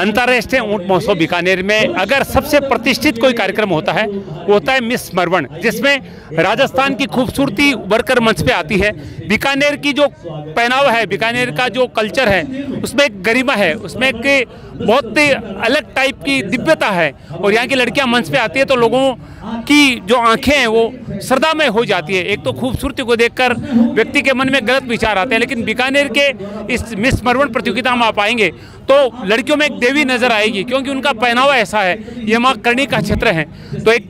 अंतर्राष्ट्रीय ऊंट महोत्सव बीकानेर में अगर सबसे प्रतिष्ठित कोई कार्यक्रम होता है मिस मरवण, जिसमें राजस्थान की खूबसूरती वर्कर मंच पे आती है। बीकानेर की जो पहनावा है, बीकानेर का जो कल्चर है, उसमें एक गरिमा है, उसमें एक बहुत ही अलग टाइप की दिव्यता है। और यहाँ की लड़कियाँ मंच पे आती है तो लोगों की जो आंखें हैं वो श्रद्धा में हो जाती है। एक तो खूबसूरती को देखकर व्यक्ति के मन में गलत विचार आते हैं, लेकिन बीकानेर के इस मिस मरवण प्रतियोगिता में आप आएंगे तो लड़कियों में एक देवी नजर आएगी, क्योंकि उनका पहनावा ऐसा है। ये माँ करणी का क्षेत्र है। तो एक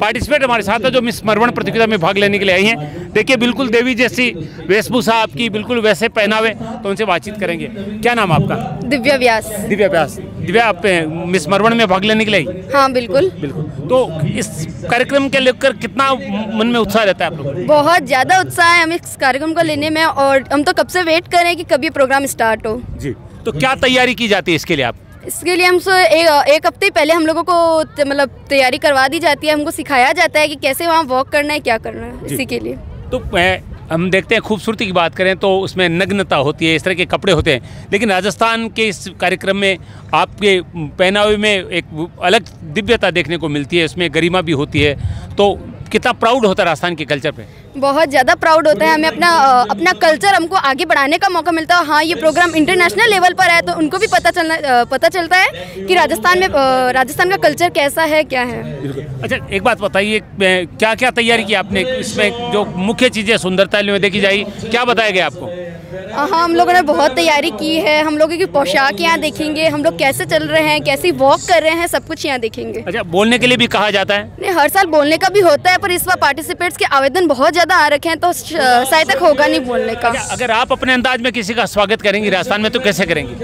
पार्टिसिपेट हमारे साथ है जो मिस मरवण प्रतियोगिता में भाग लेने के लिए आई हैं। देखिए, बिल्कुल देवी जैसी वेशभूषा आपकी, बिल्कुल वैसे पहनावे। तो उनसे बातचीत करेंगे। क्या नाम आपका? दिव्या व्यास। दिव्या व्यास, दिव्या, आप मिस मरवण में भाग लेने के लिए आई? हाँ, बिल्कुल। तो इस कार्यक्रम के लेकर कितना मन में उत्साह रहता है आप लोगों? बहुत ज़्यादा उत्साह है हम इस कार्यक्रम को लेने में, और हम तो कब से वेट कर रहे हैं कि कभी प्रोग्राम स्टार्ट हो। जी, तो क्या तैयारी की जाती है इसके लिए? आप इसके लिए हम एक हफ्ते पहले हम लोगों को मतलब तैयारी करवा दी जाती है। हमको सिखाया जाता है कि कैसे वहाँ वॉक करना है, क्या करना है। इसी के लिए तो हम देखते हैं, खूबसूरती की बात करें तो उसमें नग्नता होती है, इस तरह के कपड़े होते हैं, लेकिन राजस्थान के इस कार्यक्रम में आपके पहनावे में एक अलग दिव्यता देखने को मिलती है, उसमें गरिमा भी होती है। तो कितना प्राउड होता है राजस्थान के कल्चर पे? बहुत ज़्यादा प्राउड होता है हमें। अपना कल्चर हमको आगे बढ़ाने का मौका मिलता है। हाँ, ये प्रोग्राम इंटरनेशनल लेवल पर है तो उनको भी पता चलता है कि राजस्थान का कल्चर कैसा है, क्या है। अच्छा, एक बात बताइए, क्या क्या तैयारी की आपने? इसमें जो मुख्य चीज़ें सुंदरता में देखी जाएगी, क्या बताया गया आपको? हाँ, हम लोगों ने बहुत तैयारी की है। हम लोगों की पोशाक यहाँ देखेंगे, हम लोग कैसे चल रहे हैं, कैसे वॉक कर रहे हैं, सब कुछ यहाँ देखेंगे। अच्छा, बोलने के लिए भी कहा जाता है? नहीं, हर साल बोलने का भी होता है, पर इस बार पार्टिसिपेट्स के आवेदन बहुत ज़्यादा आ रखे हैं तो शायद तक होगा नहीं बोलने का। अगर आप अपने अंदाज में किसी का स्वागत करेंगी राजस्थान में तो कैसे करेंगी?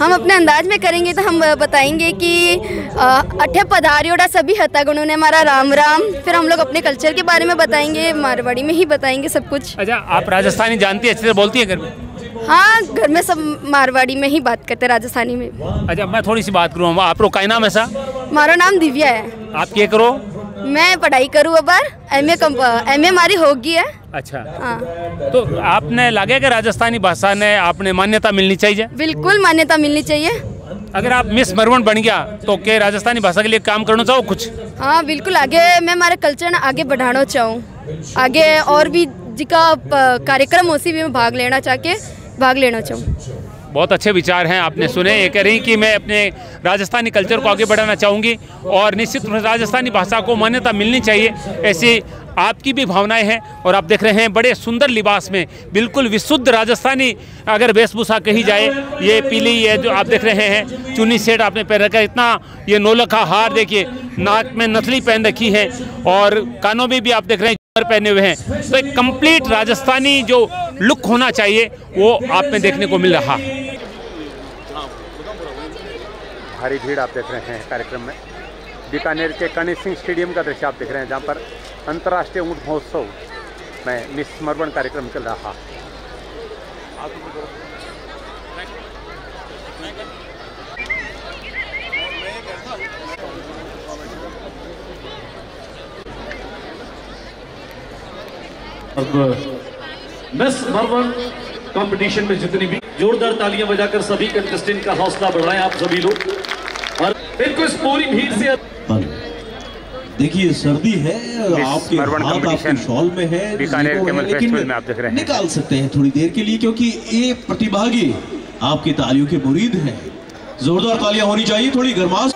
हम अपने अंदाज में करेंगे तो हम बताएंगे कि अठे पधारियोड़ा सभी हतागुणों ने हमारा राम राम। फिर हम लोग अपने कल्चर के बारे में बताएंगे, मारवाड़ी में ही बताएंगे सब कुछ। अच्छा, आप राजस्थानी जानती है, अच्छे से बोलती है घर में? हाँ, घर में सब मारवाड़ी में ही बात करते हैं, राजस्थानी में। अच्छा, मैं थोड़ी सी बात करूँ, आप लोग का नाम ऐसा? हमारा नाम दिव्या है। आप क्या करो? मैं पढ़ाई करूँ, अब एम ए हमारी होगी है। अच्छा, हाँ। तो आपने लगे कि राजस्थानी भाषा ने आपने मान्यता मिलनी चाहिए? बिल्कुल मान्यता मिलनी चाहिए। अगर आप मिस मरवण बन गया तो क्या राजस्थानी भाषा के लिए काम करना चाहो कुछ? हाँ, बिल्कुल। आगे मैं हमारा कल्चर ना आगे बढ़ाना चाहूँ, आगे और भी जिका कार्यक्रम उसी में भाग लेना चाहूँ। बहुत अच्छे विचार हैं आपने सुने। ये कह रही कि मैं अपने राजस्थानी कल्चर को आगे बढ़ाना चाहूँगी और निश्चित रूप से राजस्थानी भाषा को मान्यता मिलनी चाहिए, ऐसी आपकी भी भावनाएं हैं। और आप देख रहे हैं बड़े सुंदर लिबास में, बिल्कुल विशुद्ध राजस्थानी अगर वेशभूषा कही जाए, ये पीली, ये जो आप देख रहे हैं चुन्नी सेट आपने पहन रखा है, इतना ये नौलखा हार देखिए, नाक में नथली पहन रखी है और कानों में भी आप देख रहे हैं पहने हुए हैं। तो एक कंप्लीट राजस्थानी जो लुक होना चाहिए वो आप में देखने को मिल रहा है। भारी भीड़ आप देख रहे हैं कार्यक्रम में। बीकानेर के कनिश सिंह स्टेडियम का दृश्य आप देख रहे हैं, जहाँ पर अंतर्राष्ट्रीय ऊंट महोत्सव में मिस मरवण कार्यक्रम चल रहा है। अब मिस मरवण कंपटीशन में जितनी भी जोरदार तालियां बजाकर सभी कंटेस्टेंट का हौसला बढ़ाएं आप सभी लोग, और बिल्कुल इस पूरी भीड़ से। देखिए, सर्दी है, आपके हाथ आपके शॉल में है, लेकिन आप देख रहे हैं निकाल सकते हैं थोड़ी देर के लिए, क्योंकि ये प्रतिभागी आपकी तालियों के मुरीद हैं। जोरदार तालियां होनी चाहिए, थोड़ी गर्माश।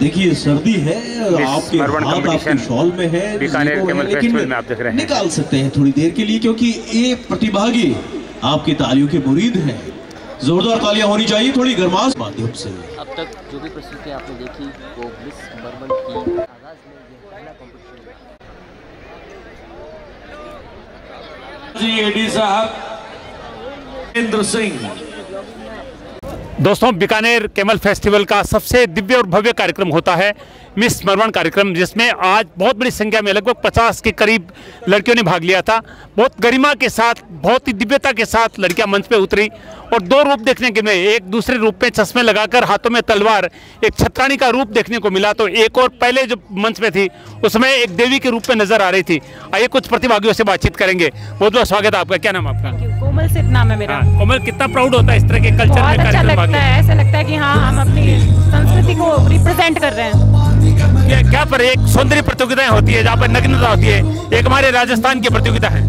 देखिए सर्दी है, आपके हाथ आपके शॉल में है, लेकिन आप देख रहे हैं निकाल सकते हैं थोड़ी देर के लिए, क्योंकि ये प्रतिभागी आपकी तालियों के मुरीद हैं। जोरदार तालियां होनी चाहिए थोड़ी गर्माश माध्यम से। अब तक जो भी प्रस्तुति आपने देखी वो मिस बर्बन की आगाज में यह पहला कंपटीशन जी एडी साहब महेंद्र सिंह। दोस्तों बीकानेर कैमल फेस्टिवल का सबसे दिव्य और भव्य कार्यक्रम होता है मिस मर्वन कार्यक्रम, जिसमें आज बहुत बड़ी संख्या में लगभग 50 के करीब लड़कियों ने भाग लिया था। बहुत गरिमा के साथ, बहुत ही दिव्यता के साथ लड़कियां मंच पे उतरी और दो रूप देखने के में, एक दूसरे रूप में चश्मे लगाकर हाथों में तलवार एक छत्राणी का रूप देखने को मिला, तो एक और पहले जो मंच में थी उसमें एक देवी के रूप में नजर आ रही थी। आइए कुछ प्रतिभागियों से बातचीत करेंगे। बहुत बहुत स्वागत है आपका, क्या नाम आपका? कोमल से इतना में मेरा। कोमल, कितना प्राउड होता है इस तरह के कल्चर में कार्यक्रम में भाग लेना? ऐसा लगता है कि हाँ हम अपनी संस्कृति को रिप्रेजेंट कर रहे हैं। क्या पर एक सौंदर्य प्रतियोगिताएं होती है जहाँ पर नग्नता होती है, एक हमारे राजस्थान की प्रतियोगिता है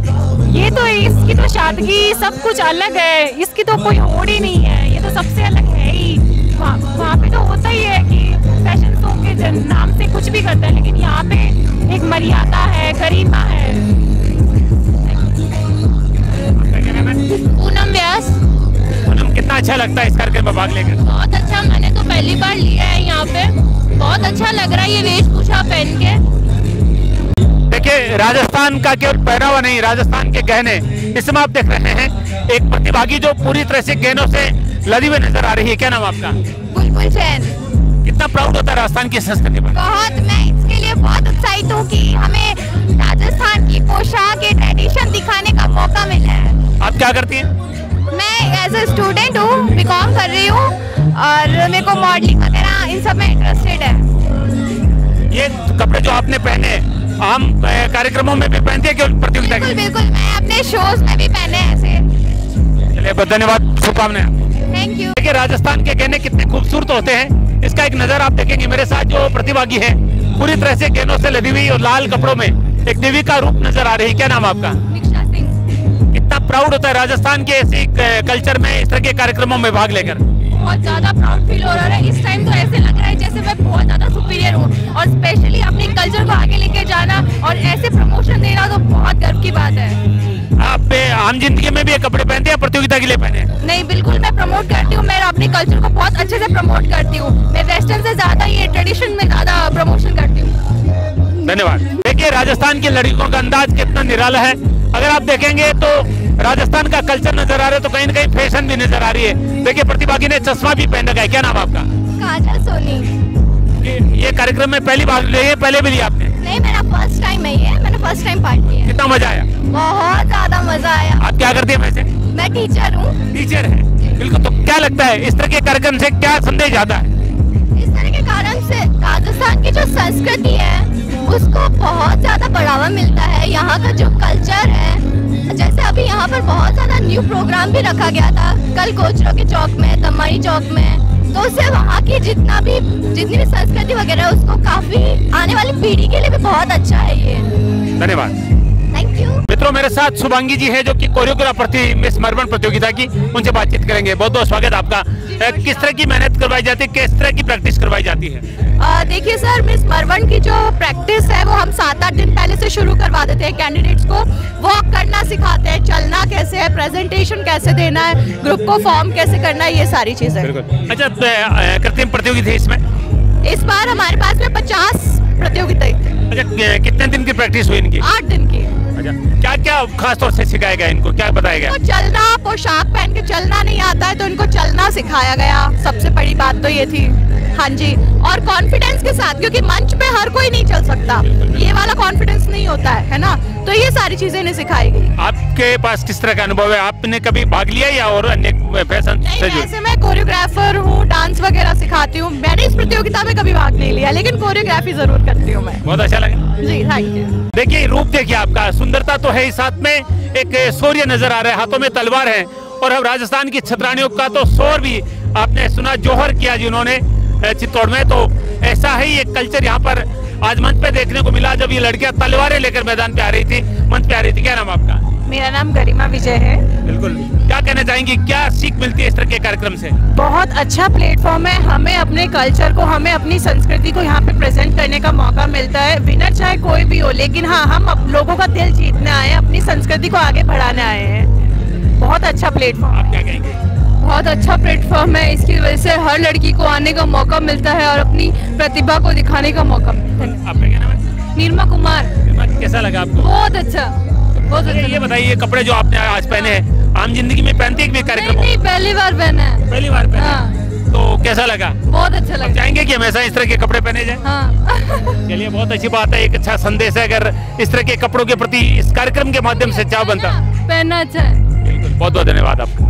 ये, तो इसकी तो सादगी सब कुछ अलग है, इसकी तो कोई होड़ ही नहीं है, ये तो सबसे अलग है ही। वहाँ पे तो होता ही है कि फैशन शो के नाम से कुछ भी करता है, लेकिन यहाँ पे एक मर्यादा है, गरिमा है। पूनम व्यास। पूनम, कितना अच्छा लगता है इस कार्यक्रम में भाग लेकर? बहुत अच्छा, मैंने तो पहली बार लिया है यहाँ पे, बहुत अच्छा लग रहा है ये वेशभूषा पहन के। देखिए राजस्थान का केवल पहनावा नहीं, राजस्थान के गहने, इसमें आप देख रहे हैं एक प्रतिभागी जो पूरी तरह से गहनों से लदी हुई नजर आ रही है। क्या नाम आपका? बुलबुल सेन। कितना प्राउड होता है राजस्थान की संस्कृति पर? बहुत, मैं इसके लिए बहुत उत्साहित हूँ कि हमें राजस्थान की पोशाक के ट्रेडिशन दिखाने का मौका मिला है। आप क्या करती है? मैं एज ए स्टूडेंट हूँ, बीकॉम कर रही हूँ और मेरे को मॉडलिंग वगैरह इन सब में इंटरेस्टेड है। ये कपड़े जो आपने पहने आम कार्यक्रमों में भी पहनती है केवल प्रतियोगिता? बिल्कुल, बिल्कुल, मैं अपने शोज में भी पहने ऐसे। चलिए बहुत धन्यवाद, शुभकामनाएं। Thank you. देखिए राजस्थान के गहने कितने खूबसूरत होते हैं, इसका एक नज़र आप देखेंगे। मेरे साथ जो प्रतिभागी है पूरी तरह से गहनों से लदी हुई और लाल कपड़ों में एक देवी का रूप नजर आ रही है। क्या नाम आपका? प्राउड होता है राजस्थान के ऐसे कल्चर में इस तरह के कार्यक्रमों में भाग लेकर? बहुत ज्यादा प्राउड फील हो रहा है इस टाइम, तो ऐसे लग रहा है जैसे मैं बहुत ज्यादा सुपीरियर हूँ, और स्पेशली अपने कल्चर को आगे लेके जाना और ऐसे प्रमोशन देना तो बहुत गर्व की बात है। आप आम जिंदगी में भी ये कपड़े पहनते हैं, प्रतियोगिता के लिए पहने? नहीं बिल्कुल, मैं प्रमोट करती हूँ, मैं अपने कल्चर को बहुत अच्छे से प्रमोट करती हूँ, मैं वेस्टर्न से ज्यादा ये ट्रेडिशन में ज्यादा प्रमोशन करती हूँ। धन्यवाद। देखिए राजस्थान की लड़कियों का अंदाज कितना निराला है, अगर आप देखेंगे तो राजस्थान का कल्चर नजर आ रहा है, तो कहीं ना कहीं फैशन भी नजर आ रही है। देखिए प्रतिभागी ने चश्मा भी पहन रखा है। क्या नाम आपका? काजल सोनी। ये कार्यक्रम में पहली बार लिया है, पहले भी लिया आपने? नहीं, मेरा फर्स्ट टाइम है ये, मैंने फर्स्ट टाइम पार्ट लिया। कितना मजा आया? बहुत ज्यादा मजा आया। आप क्या करते हैं वैसे? मैं टीचर हूँ। टीचर है, बिल्कुल। तो क्या लगता है इस तरह के कार्यक्रम से क्या संदेश आता है? इस तरह के कार्यक्रम से राजस्थान की जो संस्कृति है उसको बहुत ज्यादा बढ़ावा मिलता है, यहाँ का जो कल्चर है, जैसे अभी यहाँ पर बहुत ज्यादा न्यू प्रोग्राम भी रखा गया था कल कोचरों के चौक में, दमाई चौक में, तो उससे वहाँ की जितनी भी संस्कृति वगैरह है उसको काफी आने वाली पीढ़ी के लिए भी बहुत अच्छा है ये। धन्यवाद, थैंक यू। मित्रों मेरे साथ शुभांगी जी है जो कि कोरियोग्राफर थी मिस मर्वन प्रतियोगिता की, उनसे बातचीत करेंगे। बहुत बहुत स्वागत आपका। किस तरह की मेहनत करवाई जाती है, किस तरह की प्रैक्टिस करवाई जाती है? देखिए सर, मिस मर्वन की जो प्रैक्टिस है वो हम 7-8 दिन पहले से शुरू करवा देते हैं कैंडिडेट्स को। वॉक करना सिखाते हैं, चलना कैसे है, प्रेजेंटेशन कैसे देना है, ग्रुप को फॉर्म कैसे करना है, ये सारी चीजें। अच्छा, कृत्रिम प्रतियोगी थी इसमें? इस बार हमारे पास में 50 प्रतियोगिता। अच्छा, कितने दिन की प्रैक्टिस हुई इनकी? 8 दिन की। अच्छा, क्या क्या खास तौर से सिखाया गया इनको, क्या बताया गया? तो चलना, पोशाक पहन के चलना नहीं आता है तो इनको चलना सिखाया गया, सबसे बड़ी बात तो ये थी। हाँ जी, और कॉन्फिडेंस के साथ, क्योंकि मंच पे हर कोई नहीं चल सकता, ये वाला कॉन्फिडेंस नहीं होता है ना, तो ये सारी चीजें इन्हें सिखाई गई। आपके पास किस तरह का अनुभव है, आपने कभी भाग लिया या और अन्य फैशन से? जैसे मैं कोरियोग्राफर हूँ, डांस वगैरह सिखाती हूँ, मैंने इस प्रतियोगिता में कभी भाग नहीं लिया, लेकिन कोरियोग्राफी जरूर करती हूँ मैं। बहुत अच्छा लगा जी, थैंक यू। देखिए रूप देखिए आपका, सुंदरता तो है, साथ में एक शौर्य नजर आ रहा है, हाथों में तलवार है, और अब राजस्थान की छतरानियों का तो शोर भी आपने सुना, जोहर किया जिन्होंने चित्तौड़ में, तो ऐसा ही एक कल्चर यहाँ पर आज मंच पे देखने को मिला, जब ये लड़कियाँ तलवारें लेकर मैदान पे आ रही थी, मंच पे आ रही थी। क्या नाम आपका? मेरा नाम गरिमा विजय है। बिल्कुल, क्या कहना चाहेंगी, क्या सीख मिलती है इस तरह के कार्यक्रम से? बहुत अच्छा प्लेटफॉर्म है, हमें अपने कल्चर को, हमें अपनी संस्कृति को यहाँ पे प्रेजेंट करने का मौका मिलता है। विनर चाहे कोई भी हो, लेकिन हाँ, हम लोगों का दिल जीतने आए हैं, अपनी संस्कृति को आगे बढ़ाने आए हैं। बहुत अच्छा प्लेटफॉर्म, आप क्या कहेंगे? बहुत अच्छा प्लेटफॉर्म है, इसकी वजह से हर लड़की को आने का मौका मिलता है और अपनी प्रतिभा को दिखाने का मौका मिलता है। आपका क्या नाम है? निर्मल कुमार। कैसा लगा आपको? बहुत अच्छा, बहुत अच्छा। ये बताइए, कपड़े जो आपने आज पहने हैं, आम जिंदगी में पहनती है कार्यक्रम? नहीं, पहली बार पहना है। पहली बार पहना? हाँ। तो कैसा लगा? बहुत अच्छा लगा। चाहेंगे कि हमेशा इस तरह के कपड़े पहने जाएं? हाँ। चलिए, बहुत अच्छी बात है, एक अच्छा संदेश है। अगर इस तरह के कपड़ों के प्रति इस कार्यक्रम के माध्यम से चाह बनता, पहनना अच्छा है। बिल्कुल, बहुत बहुत धन्यवाद आपको।